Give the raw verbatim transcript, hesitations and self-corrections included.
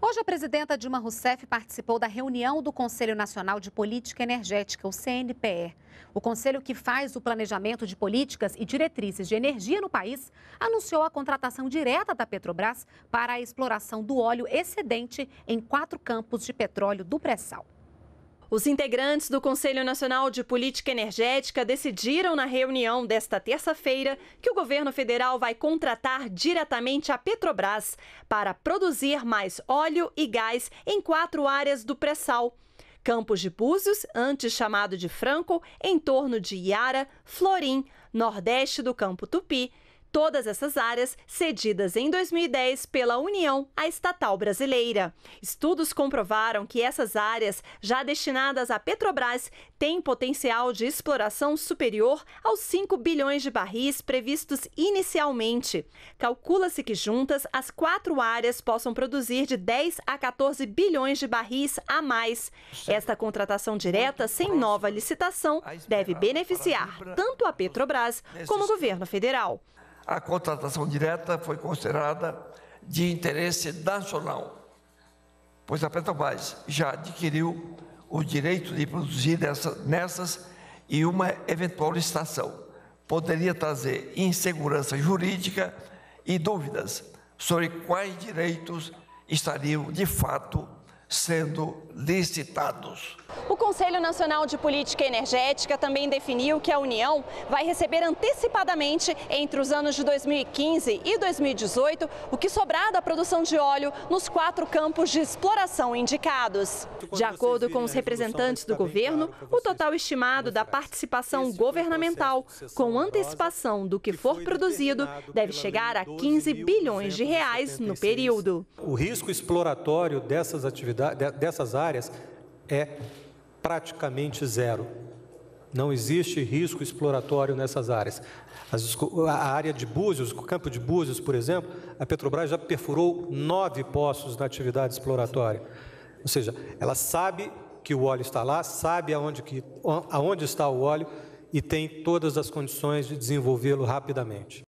Hoje, a presidenta Dilma Rousseff participou da reunião do Conselho Nacional de Política Energética, o C N P E. O conselho que faz o planejamento de políticas e diretrizes de energia no país anunciou a contratação direta da Petrobras para a exploração do óleo excedente em quatro campos de petróleo do pré-sal. Os integrantes do Conselho Nacional de Política Energética decidiram na reunião desta terça-feira que o governo federal vai contratar diretamente a Petrobras para produzir mais óleo e gás em quatro áreas do pré-sal: Campo de Búzios, antes chamado de Franco, em torno de Iara, Florim, nordeste do Campo Tupi. Todas essas áreas cedidas em dois mil e dez pela União à estatal brasileira. Estudos comprovaram que essas áreas, já destinadas à Petrobras, têm potencial de exploração superior aos cinco bilhões de barris previstos inicialmente. Calcula-se que juntas as quatro áreas possam produzir de dez a quatorze bilhões de barris a mais. Esta contratação direta, sem nova licitação, deve beneficiar tanto a Petrobras como o governo federal. A contratação direta foi considerada de interesse nacional, pois a Petrobras já adquiriu o direito de produzir nessas e uma eventual licitação poderia trazer insegurança jurídica e dúvidas sobre quais direitos estariam de fato sendo licitados. O Conselho Nacional de Política Energética também definiu que a União vai receber antecipadamente, entre os anos de dois mil e quinze e dois mil e dezoito, o que sobrar da produção de óleo nos quatro campos de exploração indicados. De acordo com os representantes do governo, o total estimado da participação governamental, com antecipação do que for produzido, deve chegar a quinze bilhões de reais no período. O risco exploratório dessas atividades dessas áreas é praticamente zero. Não existe risco exploratório nessas áreas. As, a área de Búzios, o campo de Búzios, por exemplo, a Petrobras já perfurou nove poços na atividade exploratória. Ou seja, ela sabe que o óleo está lá, sabe aonde, que, aonde está o óleo e tem todas as condições de desenvolvê-lo rapidamente.